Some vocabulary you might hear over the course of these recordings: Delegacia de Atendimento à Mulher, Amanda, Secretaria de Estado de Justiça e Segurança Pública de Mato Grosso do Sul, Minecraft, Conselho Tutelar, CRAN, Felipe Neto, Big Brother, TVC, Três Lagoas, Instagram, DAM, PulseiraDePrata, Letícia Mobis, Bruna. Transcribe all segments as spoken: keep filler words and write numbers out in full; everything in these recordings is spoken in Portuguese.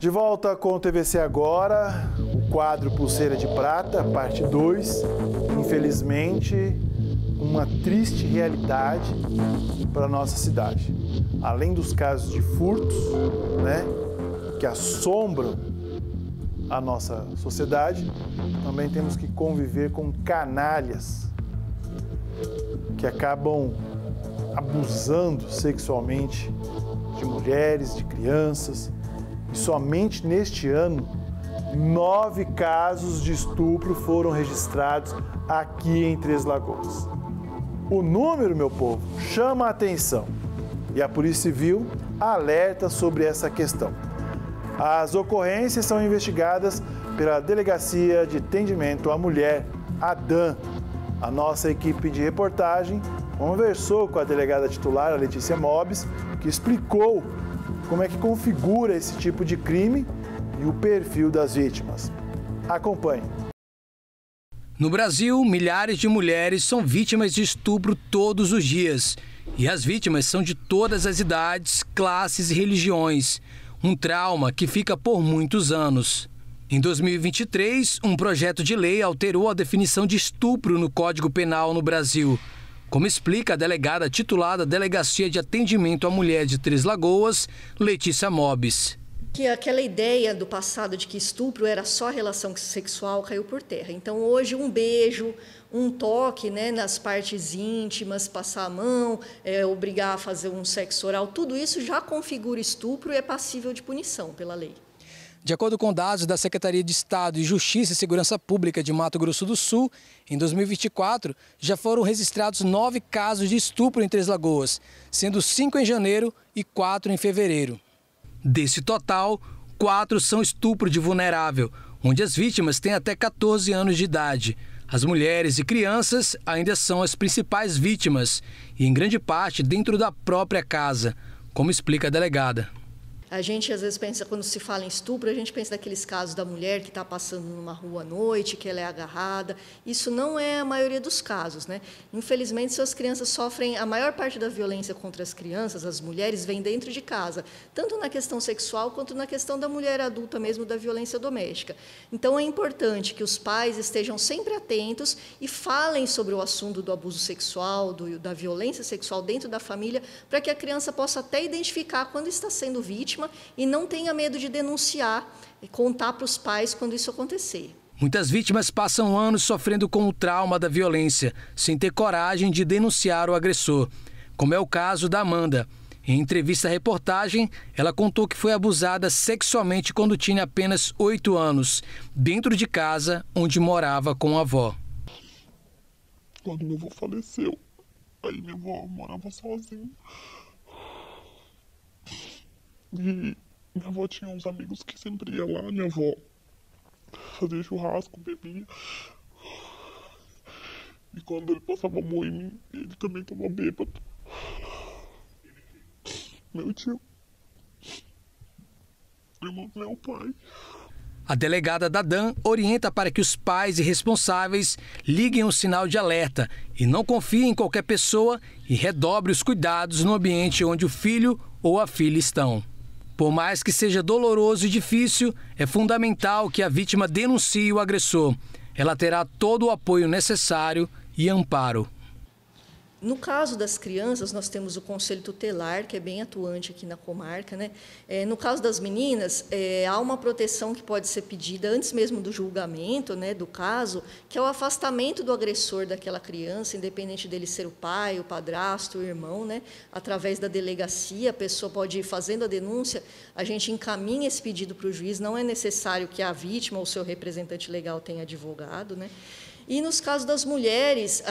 De volta com o T V C agora, o quadro Pulseira de Prata, parte dois. Infelizmente, uma triste realidade para a nossa cidade. Além dos casos de furtos, né, que assombram a nossa sociedade, também temos que conviver com canalhas que acabam abusando sexualmente de mulheres, de crianças. E somente neste ano, nove casos de estupro foram registrados aqui em Três Lagoas. O número, meu povo, chama a atenção. E a Polícia Civil alerta sobre essa questão. As ocorrências são investigadas pela Delegacia de Atendimento à Mulher, a D A M. A nossa equipe de reportagem conversou com a delegada titular, a Letícia Mobis, que explicou como é que configura esse tipo de crime e o perfil das vítimas. Acompanhe. No Brasil, milhares de mulheres são vítimas de estupro todos os dias. E as vítimas são de todas as idades, classes e religiões. Um trauma que fica por muitos anos. Em dois mil e vinte e três, um projeto de lei alterou a definição de estupro no Código Penal no Brasil. Como explica a delegada titular da Delegacia de Atendimento à Mulher de Três Lagoas, Letícia Mobis. Que aquela ideia do passado de que estupro era só relação sexual caiu por terra. Então hoje um beijo, um toque, né, nas partes íntimas, passar a mão, é, obrigar a fazer um sexo oral, tudo isso já configura estupro e é passível de punição pela lei. De acordo com dados da Secretaria de Estado de Justiça e Segurança Pública de Mato Grosso do Sul, em dois mil e vinte e quatro já foram registrados nove casos de estupro em Três Lagoas, sendo cinco em janeiro e quatro em fevereiro. Desse total, quatro são estupro de vulnerável, onde as vítimas têm até quatorze anos de idade. As mulheres e crianças ainda são as principais vítimas, e em grande parte dentro da própria casa, como explica a delegada. A gente às vezes pensa, quando se fala em estupro, a gente pensa naqueles casos da mulher que está passando numa rua à noite, que ela é agarrada. Isso não é a maioria dos casos, né? Infelizmente, suas crianças sofrem, a maior parte da violência contra as crianças, as mulheres, vem dentro de casa, tanto na questão sexual quanto na questão da mulher adulta mesmo, da violência doméstica. Então, é importante que os pais estejam sempre atentos e falem sobre o assunto do abuso sexual, do, da violência sexual dentro da família, para que a criança possa até identificar quando está sendo vítima e não tenha medo de denunciar e contar para os pais quando isso acontecer. Muitas vítimas passam anos sofrendo com o trauma da violência, sem ter coragem de denunciar o agressor, como é o caso da Amanda. Em entrevista à reportagem, ela contou que foi abusada sexualmente quando tinha apenas oito anos, dentro de casa onde morava com a avó. Quando meu avô faleceu, aí minha avó morava sozinha. E minha avó tinha uns amigos que sempre ia lá, minha avó fazia churrasco, bebia. E quando ele passava a mão em mim, ele também estava bêbado. Meu tio. Irmão do meu pai. A delegada da D A M orienta para que os pais e responsáveis liguem um sinal de alerta e não confiem em qualquer pessoa e redobre os cuidados no ambiente onde o filho ou a filha estão. Por mais que seja doloroso e difícil, é fundamental que a vítima denuncie o agressor. Ela terá todo o apoio necessário e amparo. No caso das crianças, nós temos o Conselho Tutelar, que é bem atuante aqui na comarca, né? É, no caso das meninas, é, há uma proteção que pode ser pedida antes mesmo do julgamento, né, do caso, que é o afastamento do agressor daquela criança, independente dele ser o pai, o padrasto, o irmão, né? Através da delegacia, a pessoa pode ir fazendo a denúncia, a gente encaminha esse pedido para o juiz, não é necessário que a vítima ou seu representante legal tenha advogado, né? E nos casos das mulheres,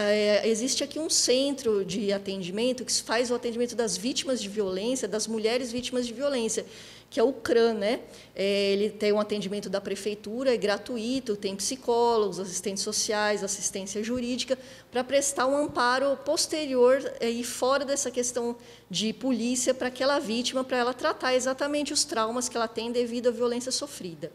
existe aqui um centro de atendimento que faz o atendimento das vítimas de violência, das mulheres vítimas de violência, que é o CRAN, né? Ele tem um atendimento da prefeitura, é gratuito, tem psicólogos, assistentes sociais, assistência jurídica, para prestar um amparo posterior e fora dessa questão de polícia para aquela vítima, para ela tratar exatamente os traumas que ela tem devido à violência sofrida.